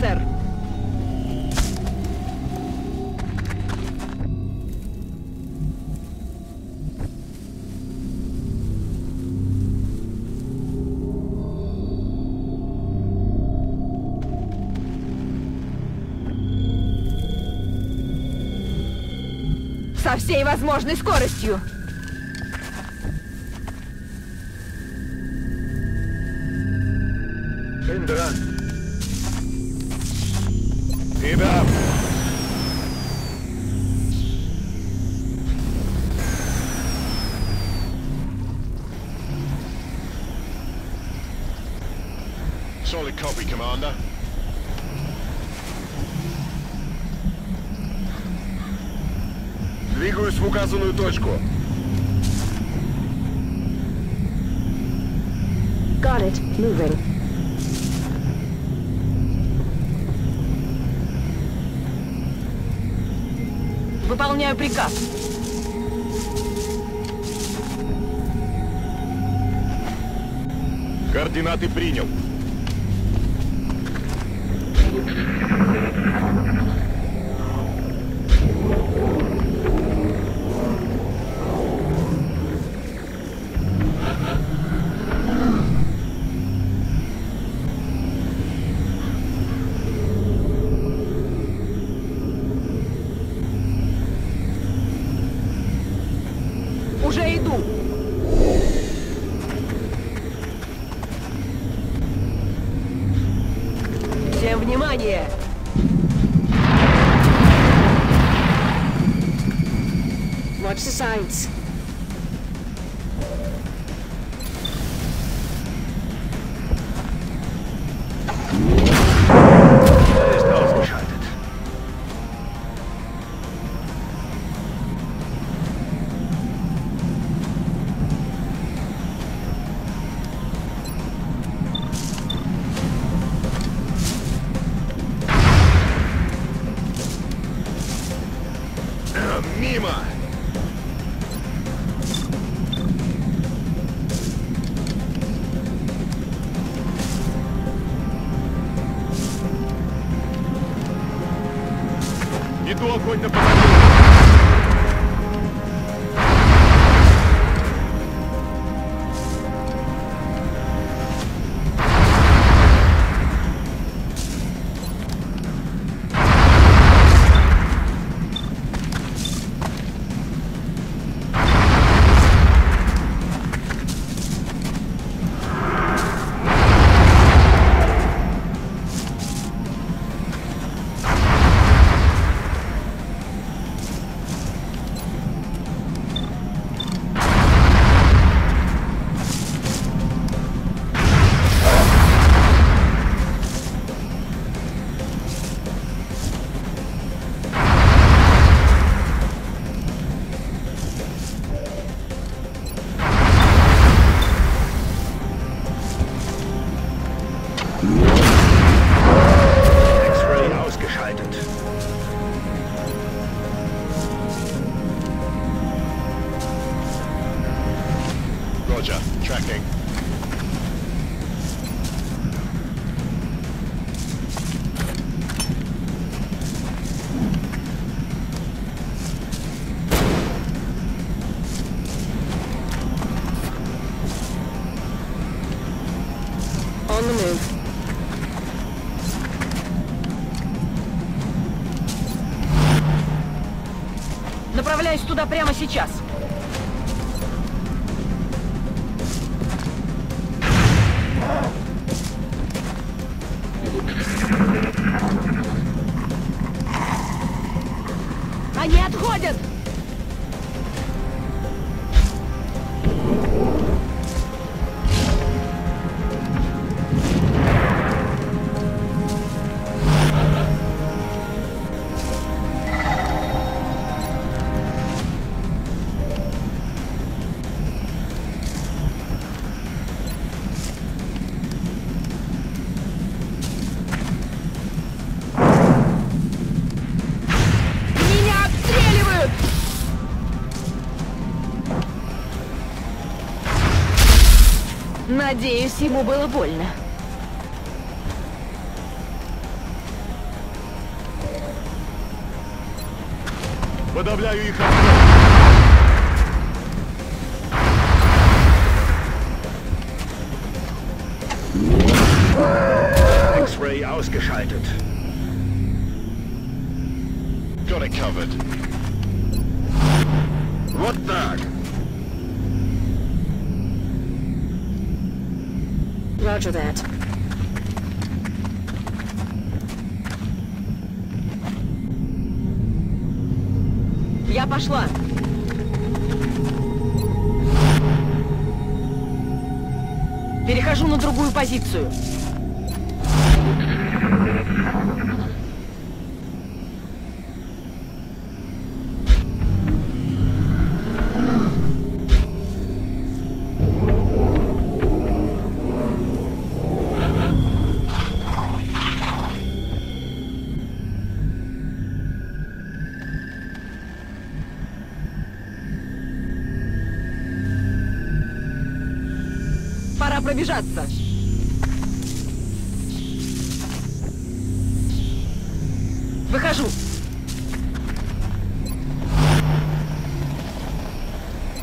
сэр. Со всей возможной скоростью. Индра. Тебя. Solid copy, Commander. Двигаюсь в указанную точку. Got it. Moving. Выполняю приказ. Координаты принял. Watch the signs. Иду огонь на позади. Tracking. On the move. Направляюсь туда прямо сейчас. Они отходят! Надеюсь, ему было больно. Подавляю их огнем. X-Ray ausgeschaltet. Got it covered. What the? Roger that. Я пошла. Перехожу на другую позицию. Пора пробежаться. Выхожу.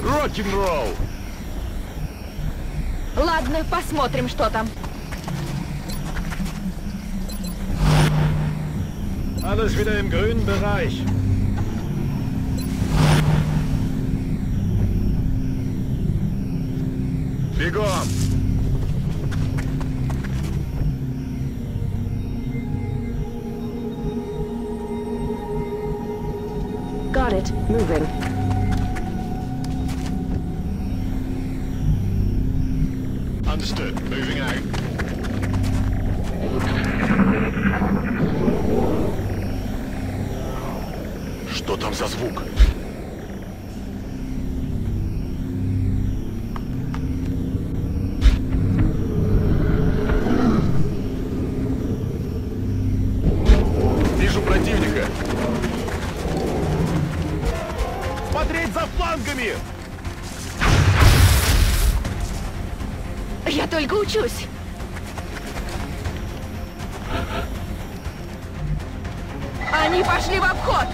Рок-н-ролл. Ладно, посмотрим, что там. Alles wieder im grünen Bereich. Бегом. It, moving. Understood. Moving out. Что там за звук? Вижу противника. Смотреть за флангами! Я только учусь! Они пошли в обход!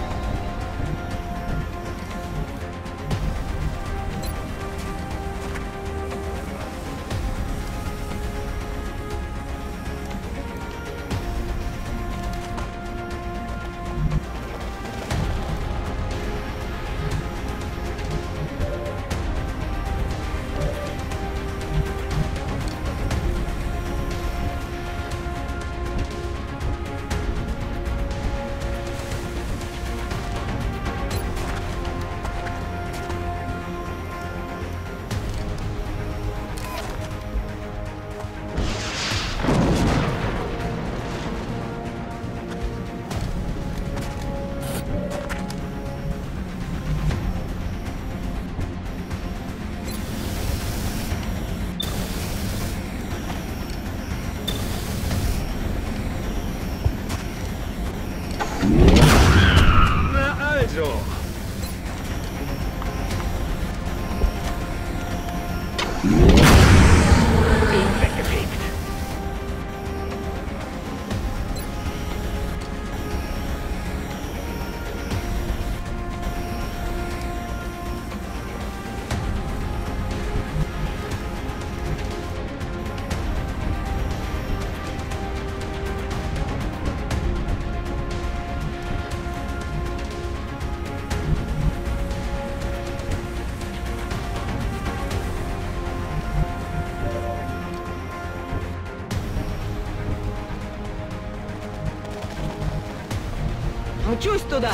Мчусь туда!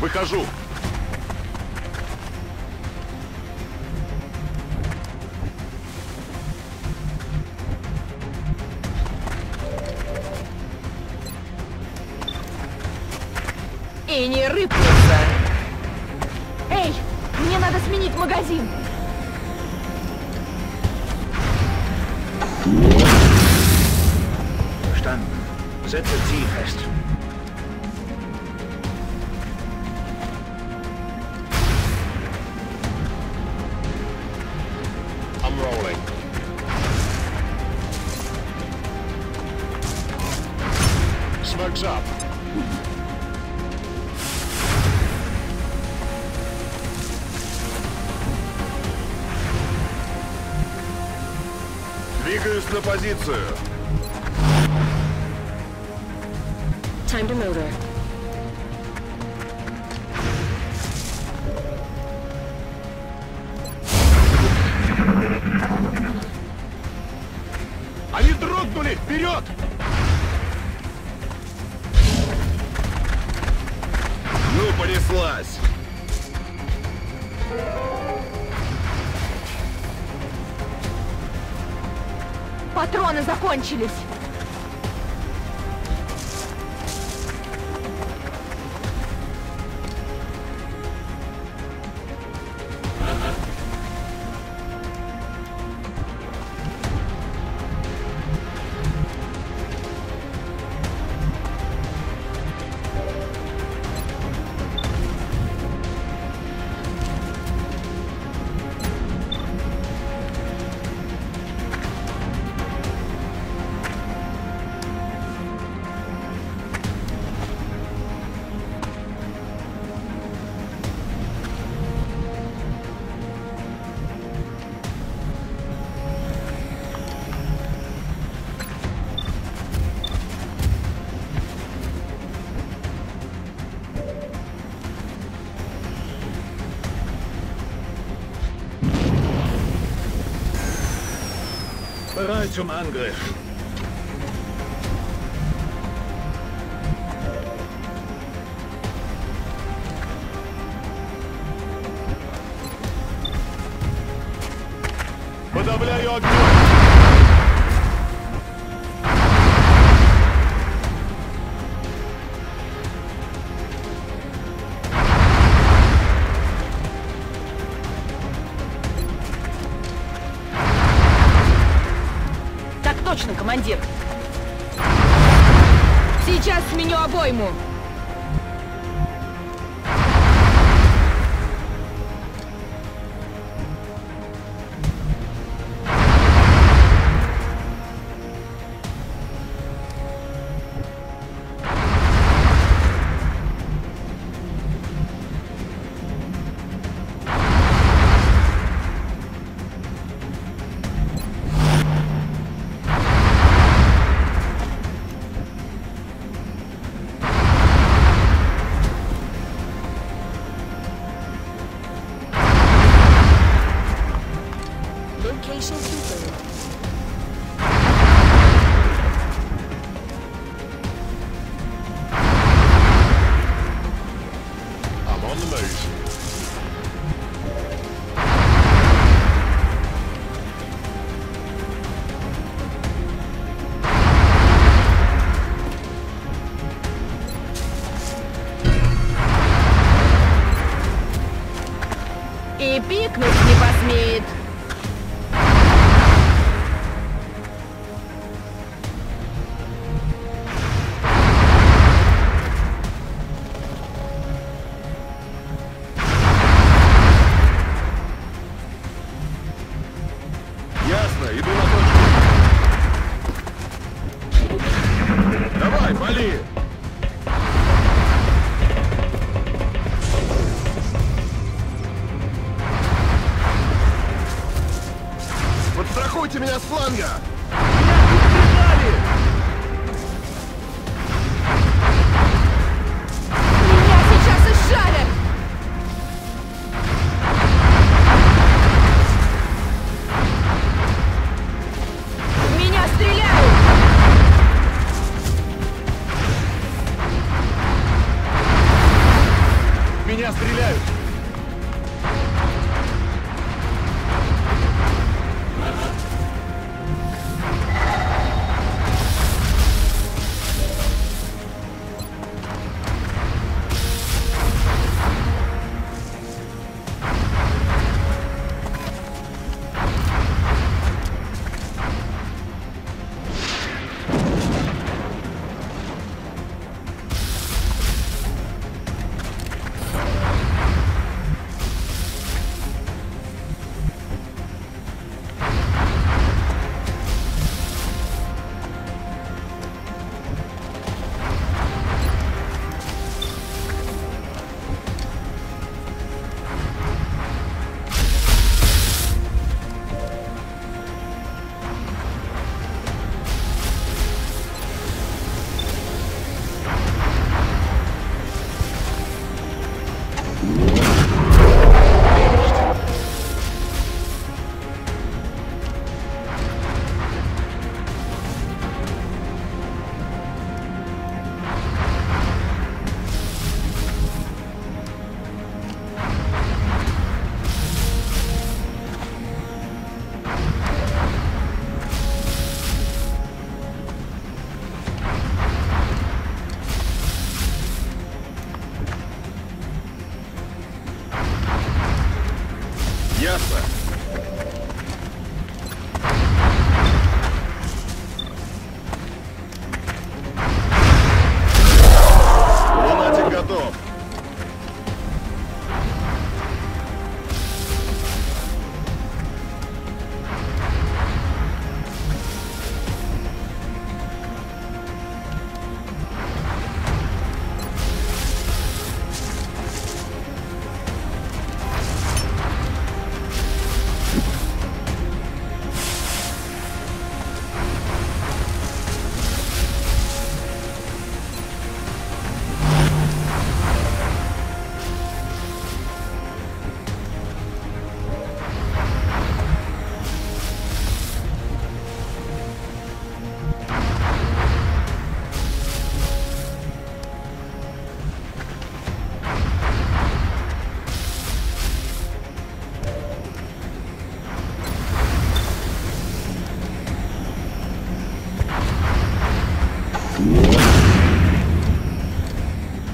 Выхожу! И не рыпайся! Эй! Мне надо сменить магазин! Setze Ziel fest. I'm rolling. Drugs up. Двигаюсь на позицию. Time to motor. Они дрогнули! Вперед! Ну, понеслась! Патроны закончились! Bereit zum Angriff. Подавляю огонь. Точно, командир. Сейчас сменю обойму. И пикнуть не посмеет. Ясно, иду на точку. Давай, вали! Подстрахуйте меня с фланга! Меня сейчас изжарят! В меня стреляют! В меня стреляют!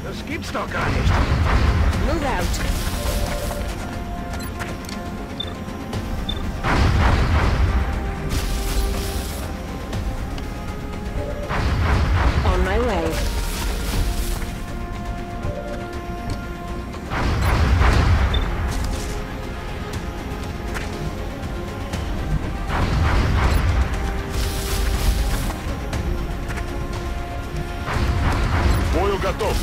Das gibt's doch gar nicht. Move out. Готов.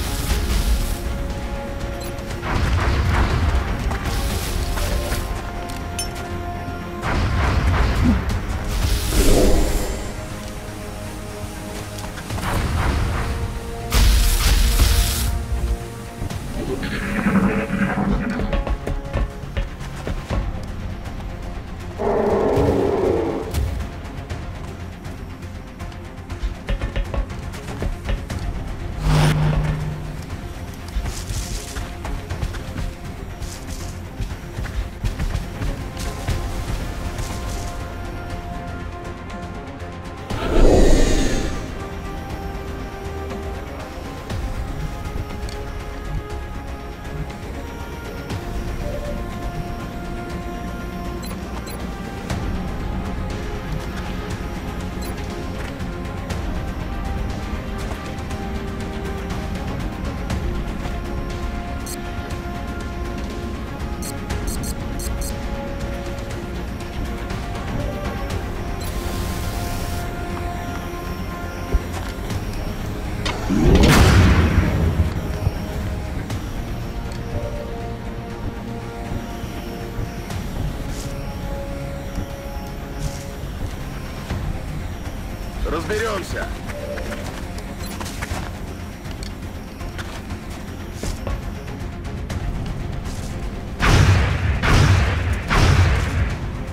Разберемся.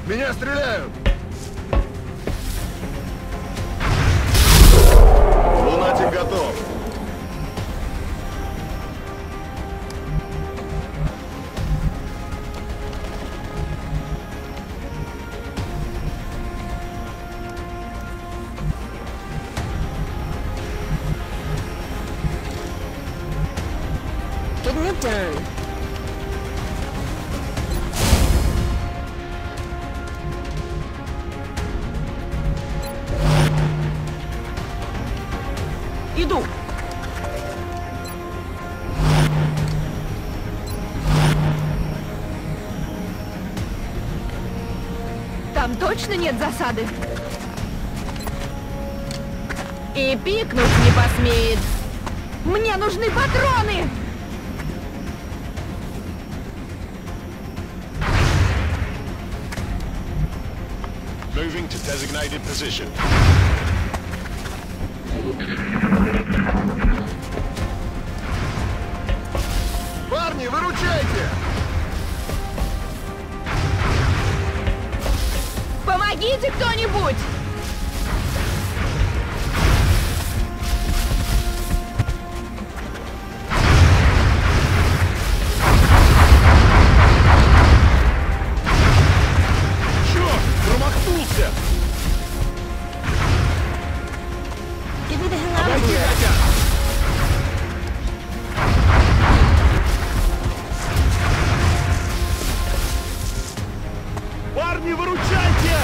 Меня стреляют! Лунатик готов. Getting it done. Иду. Там точно нет засады. И пикнуть не посмеет. Мне нужны патроны. Moving to designated position. Парни, выручайте! Помогите кто-нибудь! Парни, выручайте!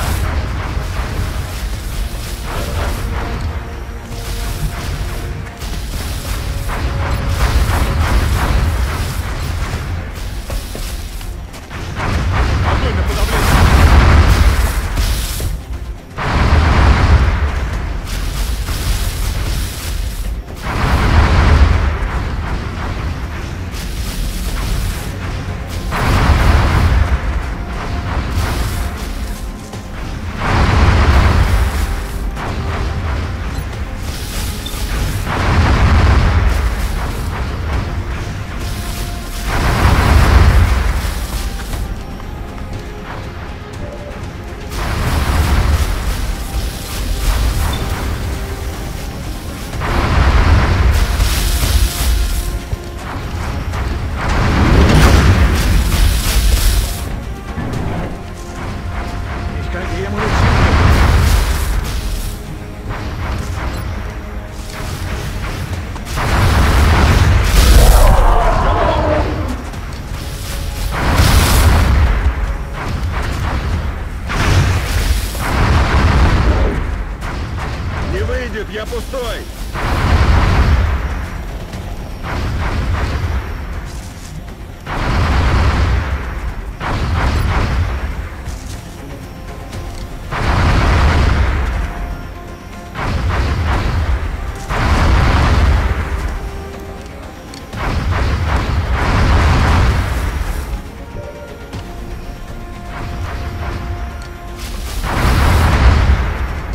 Я пустой!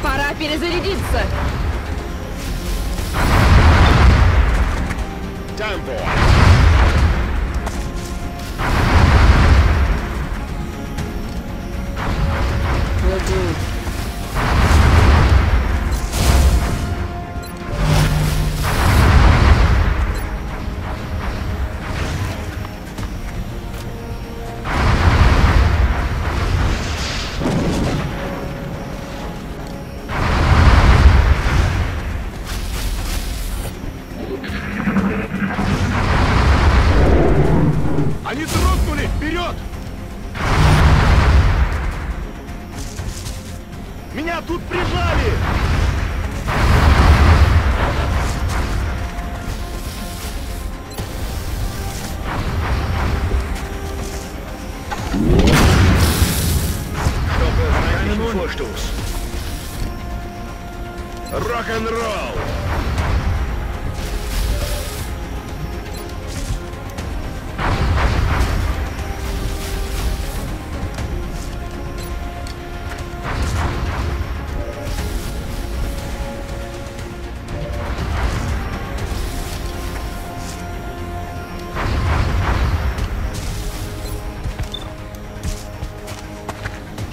Пора перезарядиться! Меня тут прижали! Рок-н-ролл!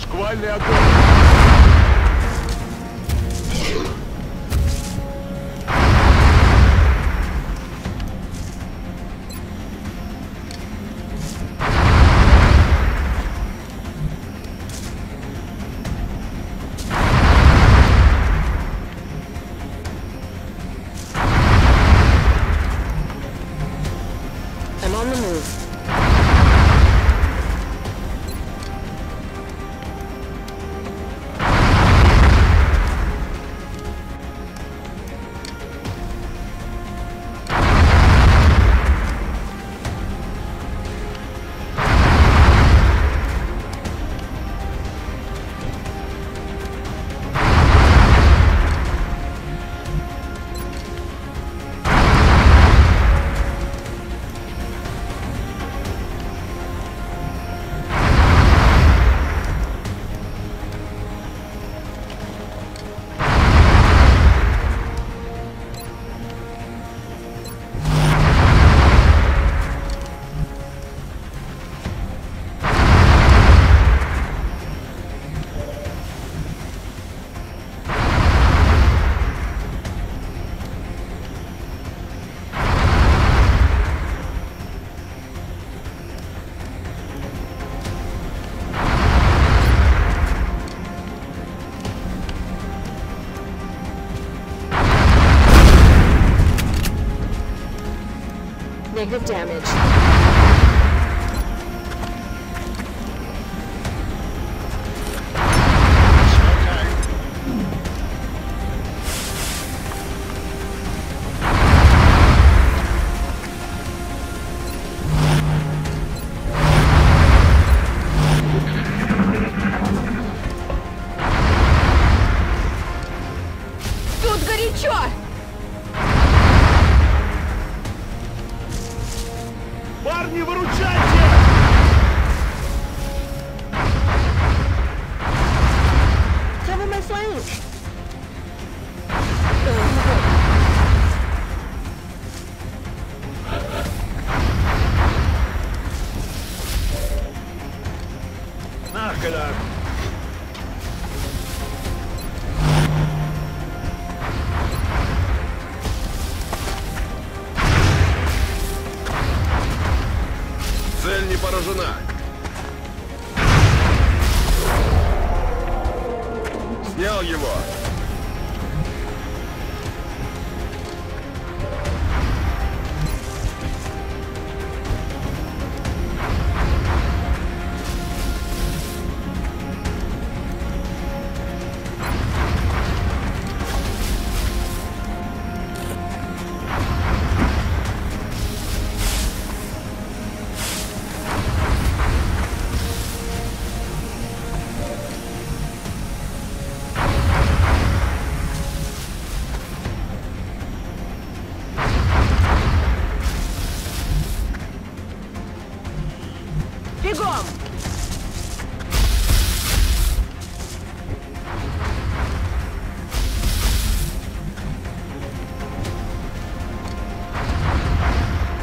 Шквальный огонь! I'm on the move. Negative damage. Догнал его!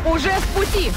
Уже в пути!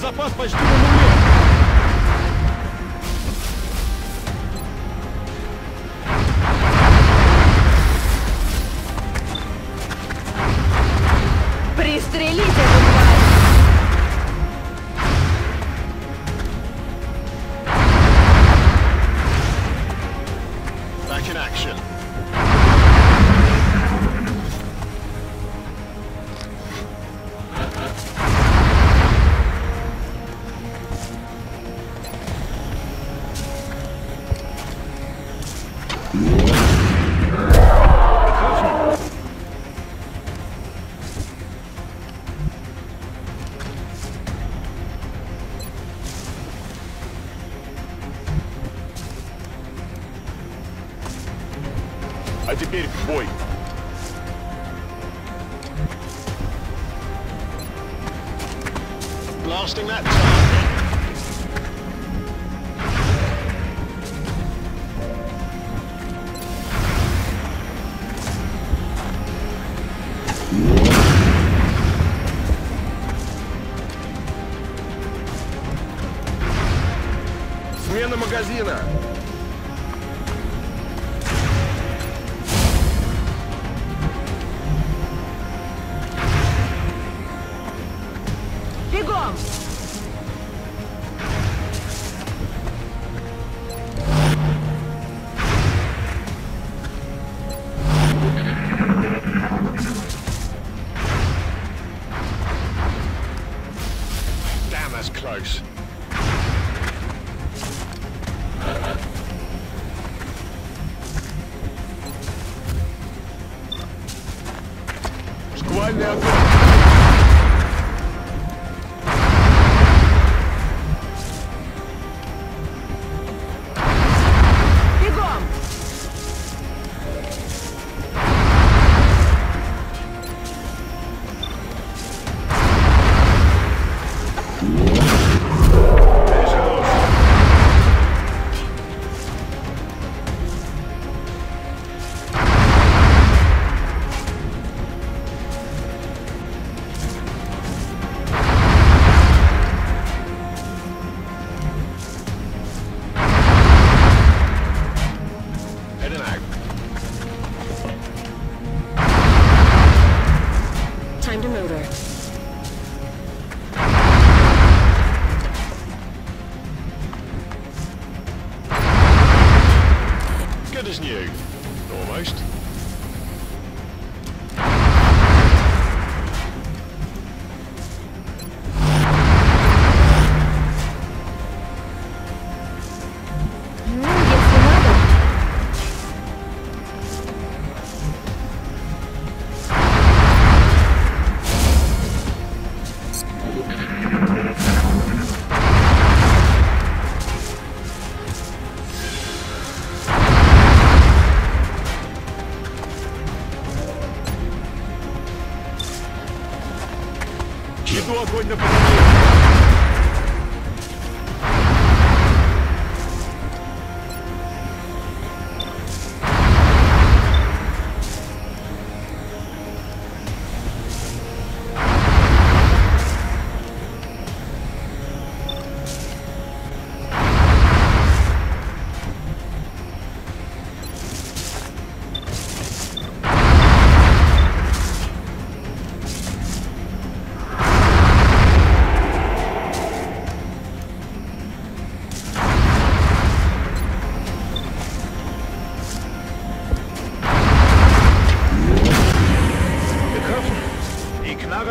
Запас почти на нуле. А теперь в бой. Blasting that target. Смена магазина. Шквальный огонь. Бегом. Веду огонь на позиции.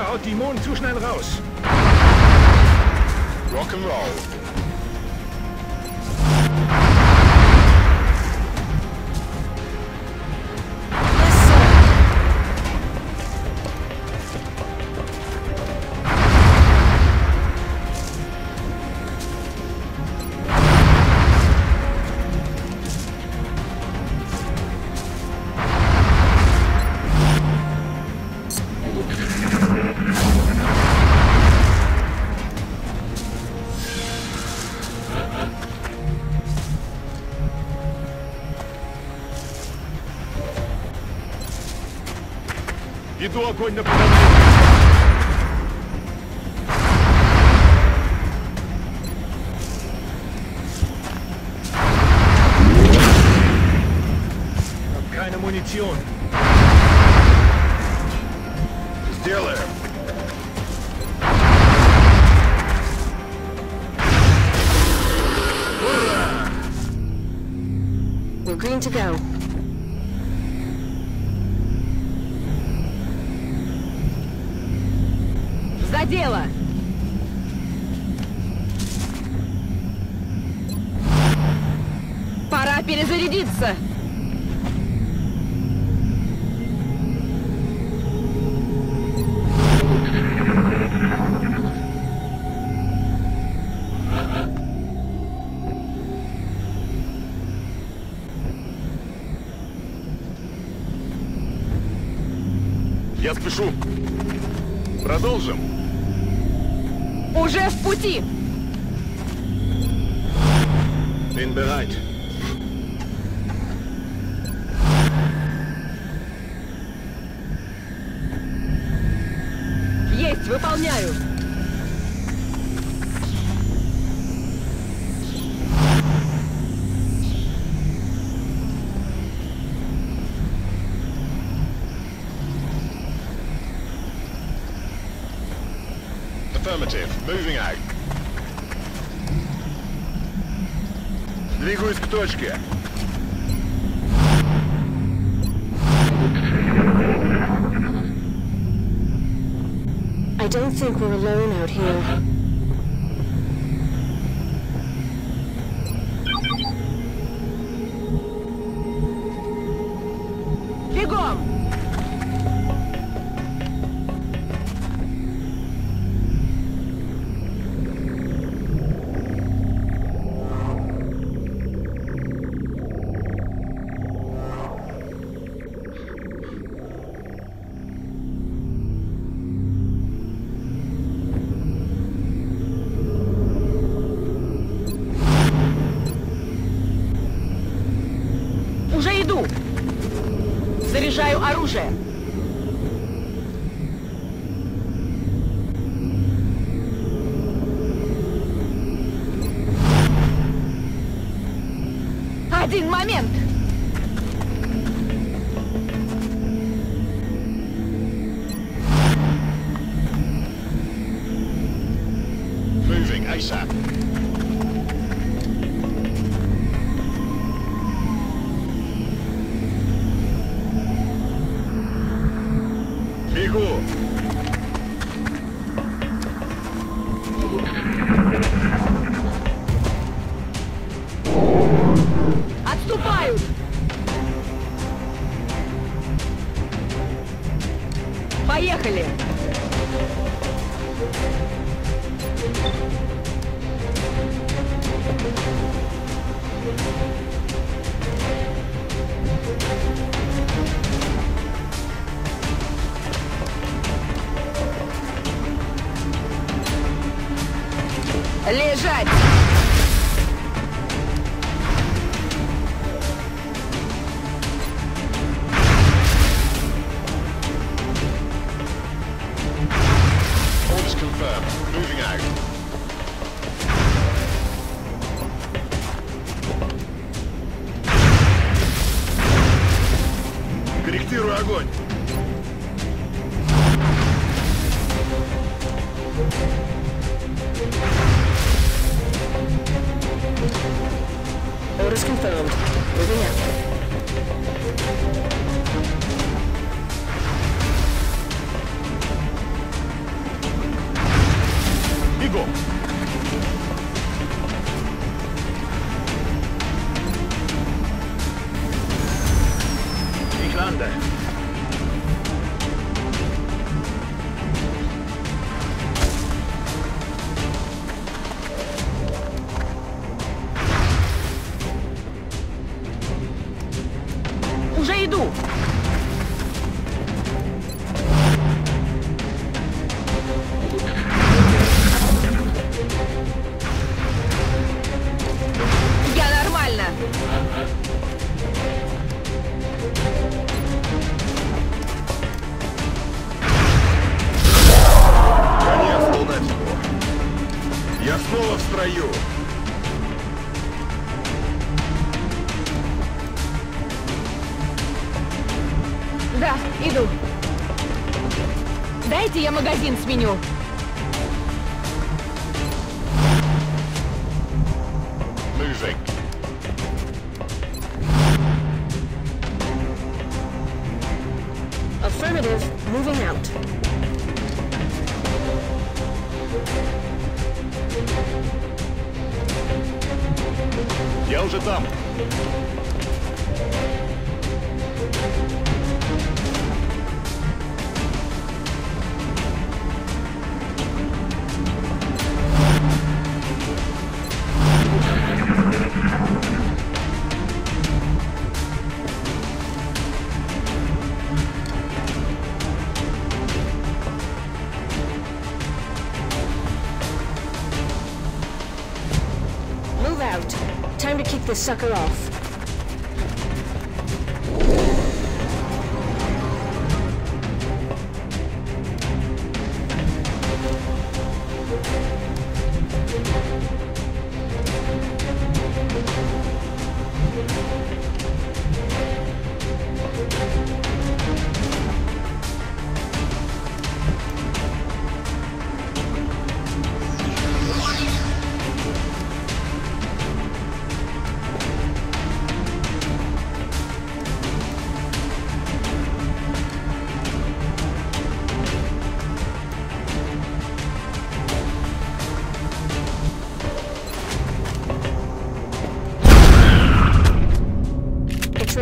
Haut die Dämonen zu schnell raus. Rock'n'Roll. Веду огонь на подавление. Hab keine Munition. Сделаем. We're green to go. За дело! Пора перезарядиться! Я спешу! Продолжим! Уже в пути! Bin bereit. Есть, выполняю! Affirmative. Moving out. Двигаюсь к точке. I don't think we're alone out here. Заряжаю оружие. Один момент. Moving ASAP. Отступают! Поехали! Лежать! Корректирую огонь. Risk confirmed. Moving out. Уже иду. Я нормально. Конец, солдатику. Я снова в строю. Да, иду. Дайте я магазин сменю. Мужик. Affirmative, moving out. Я уже там. Out. Time to kick this sucker off.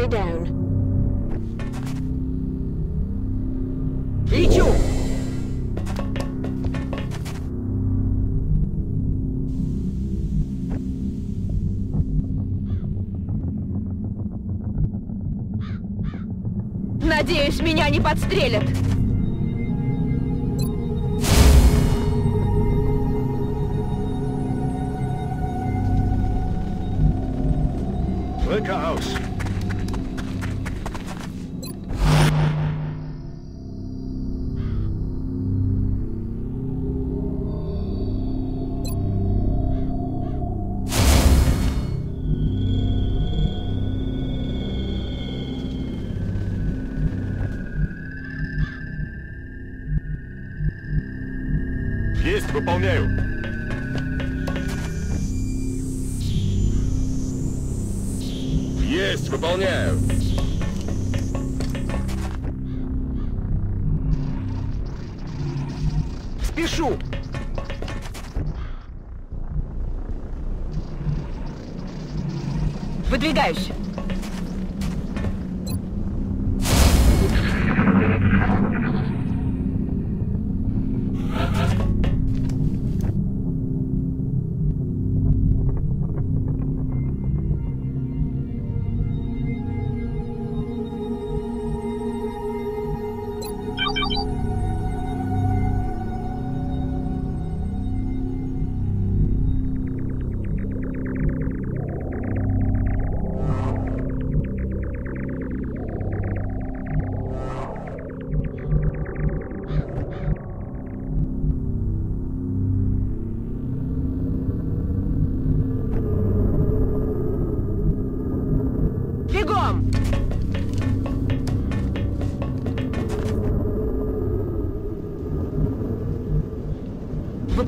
Down. Лечу! Надеюсь, меня не подстрелят! Лыкаус! Есть, выполняю. Есть, выполняю. Спешу. Выдвигаюсь.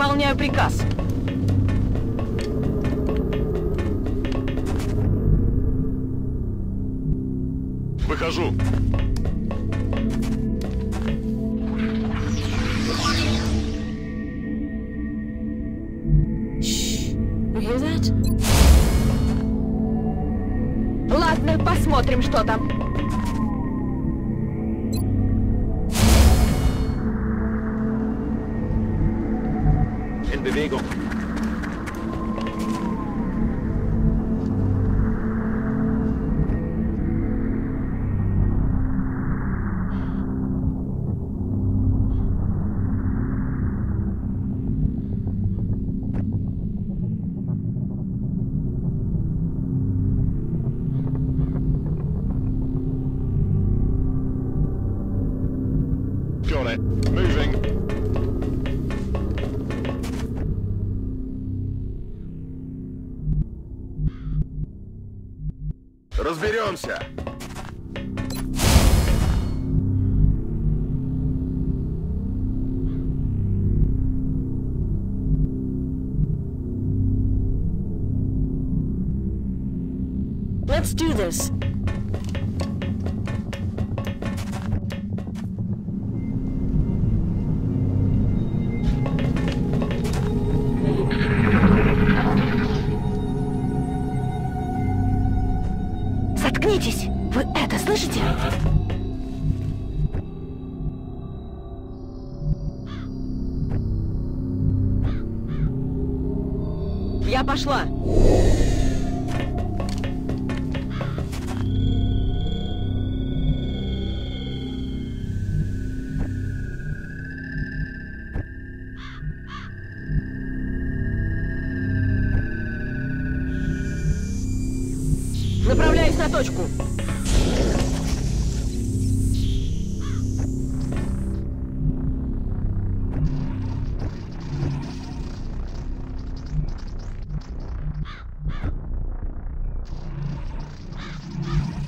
Выполняю приказ. Выхожу. Ладно, посмотрим, что там. In Bewegung. Разберемся. Let's do this. Вы это слышите? Я пошла. Направляюсь на точку.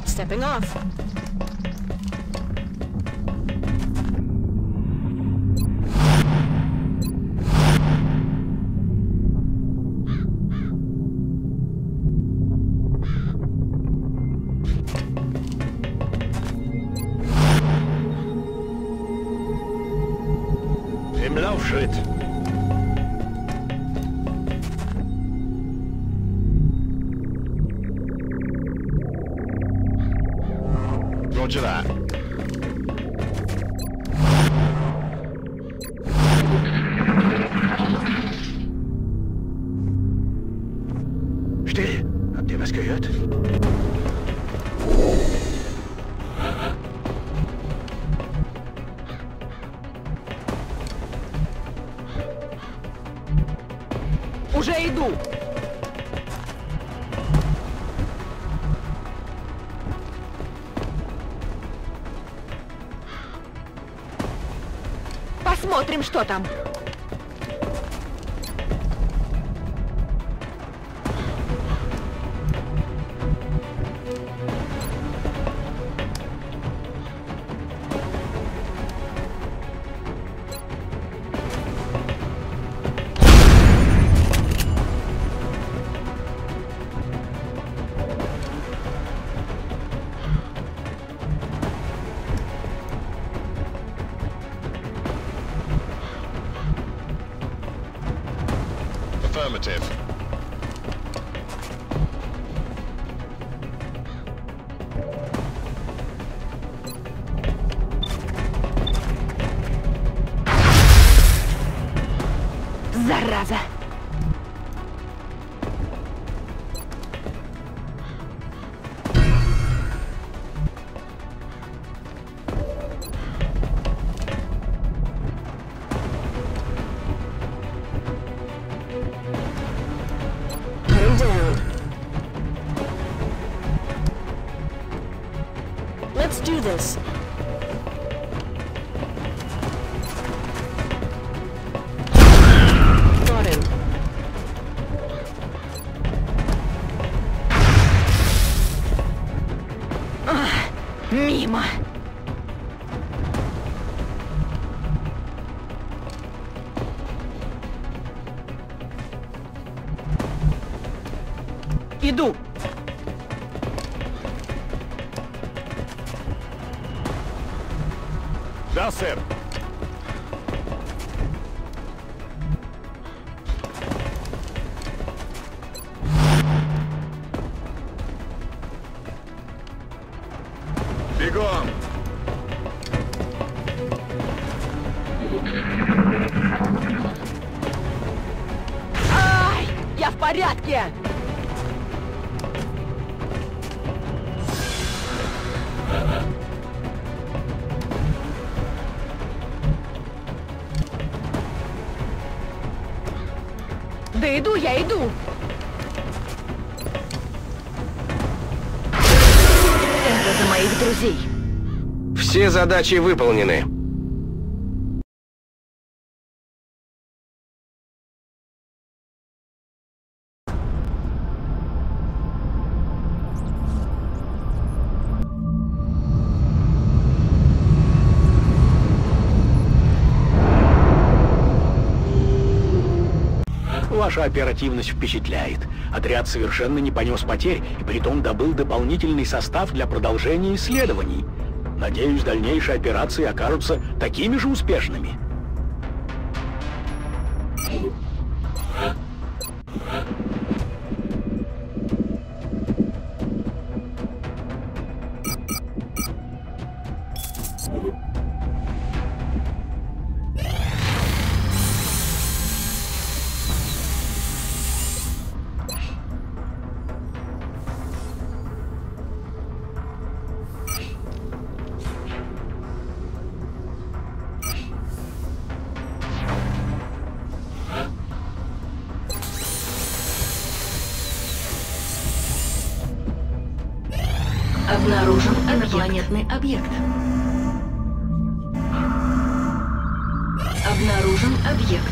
Stepping off. Im Laufschritt. Roger that. Still, habt ihr was gehört? Уже иду. Посмотрим, что там. Affirmative. Зараза. Let's do this. Got him. Мимо. Иду. Да, сэр. Бегом. Ай, я в порядке. Да иду я, иду! Это за моих друзей. Все задачи выполнены. Ваша оперативность впечатляет. Отряд совершенно не понес потерь и притом добыл дополнительный состав для продолжения исследований. Надеюсь, дальнейшие операции окажутся такими же успешными. Обнаружен инопланетный объект. Обнаружен объект.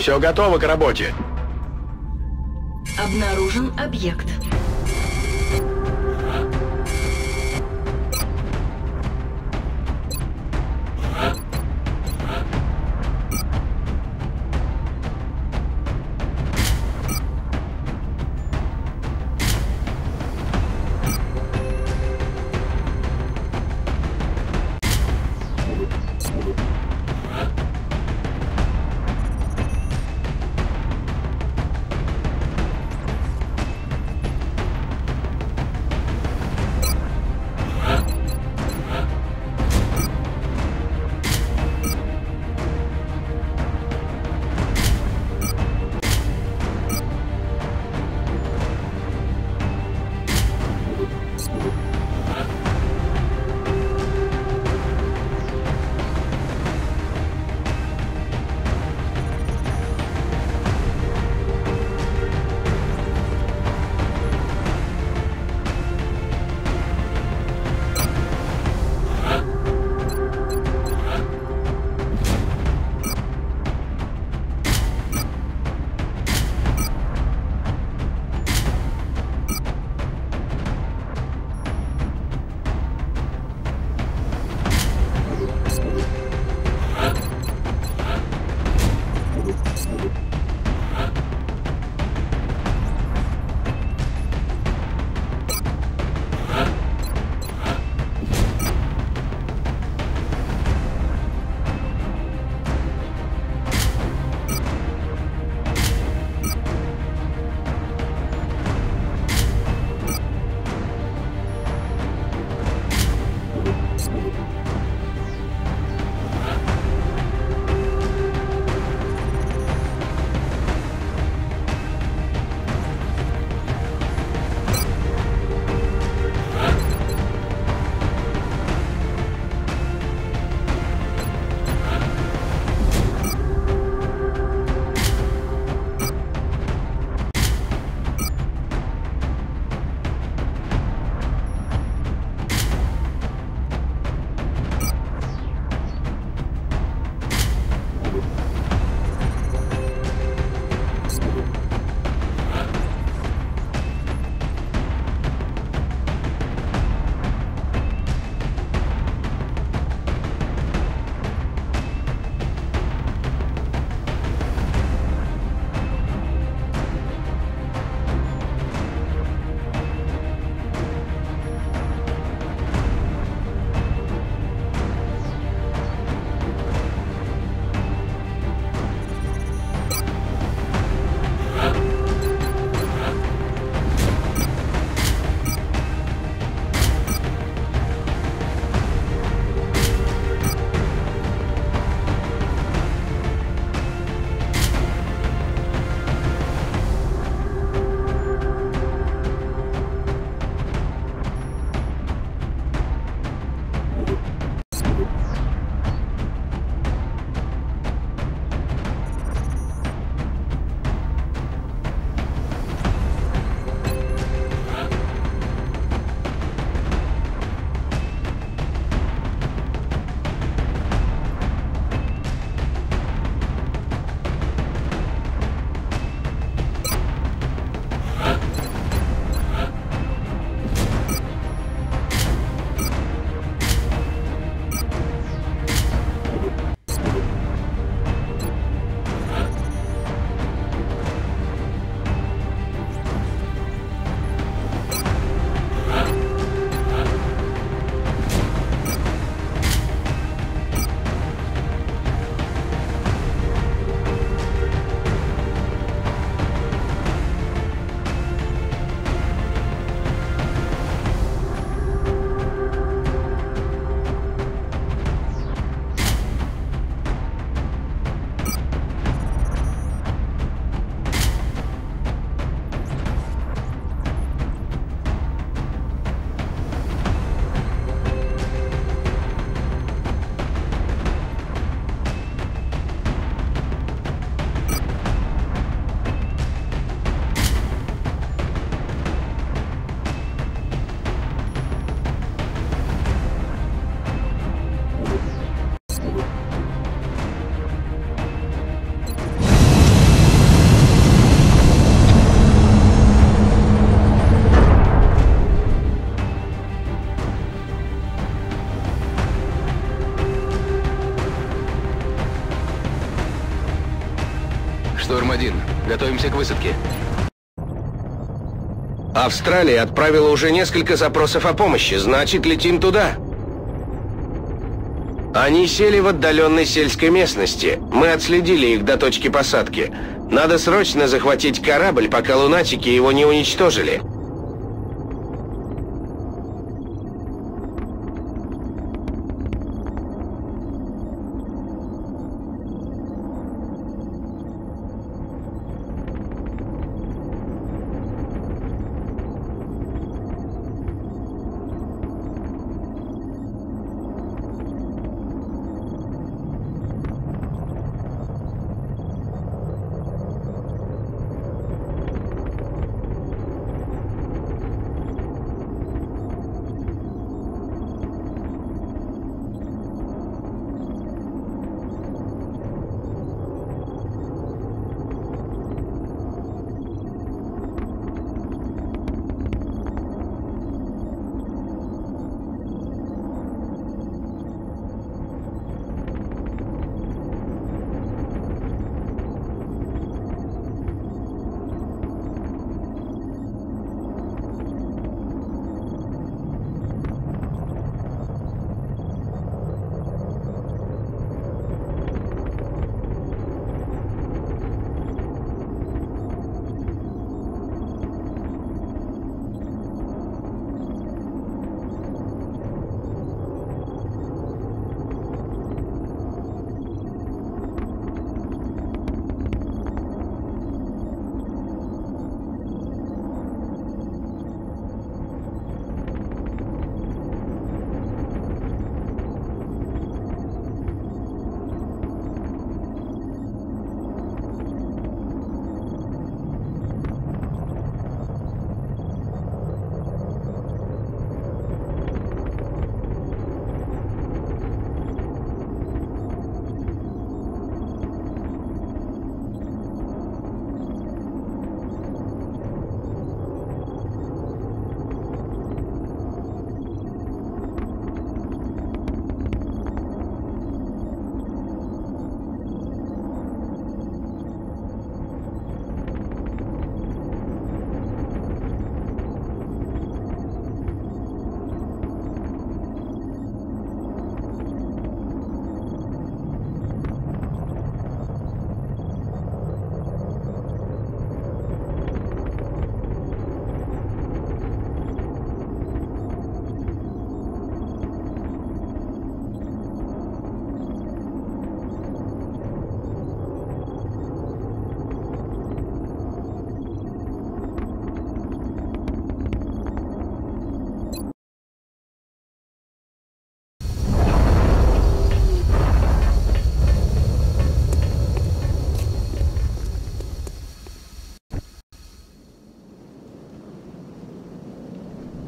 Все готово к работе. Обнаружен объект. «Шторм-1, готовимся к высадке». Австралия отправила уже несколько запросов о помощи, значит, летим туда. Они сели в отдаленной сельской местности. Мы отследили их до точки посадки. Надо срочно захватить корабль, пока лунатики его не уничтожили.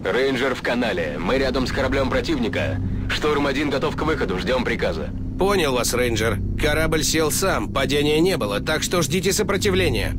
Рейнджер в канале. Мы рядом с кораблем противника. Шторм-1 готов к выходу. Ждем приказа. Понял вас, Рейнджер. Корабль сел сам. Падения не было, так что ждите сопротивления.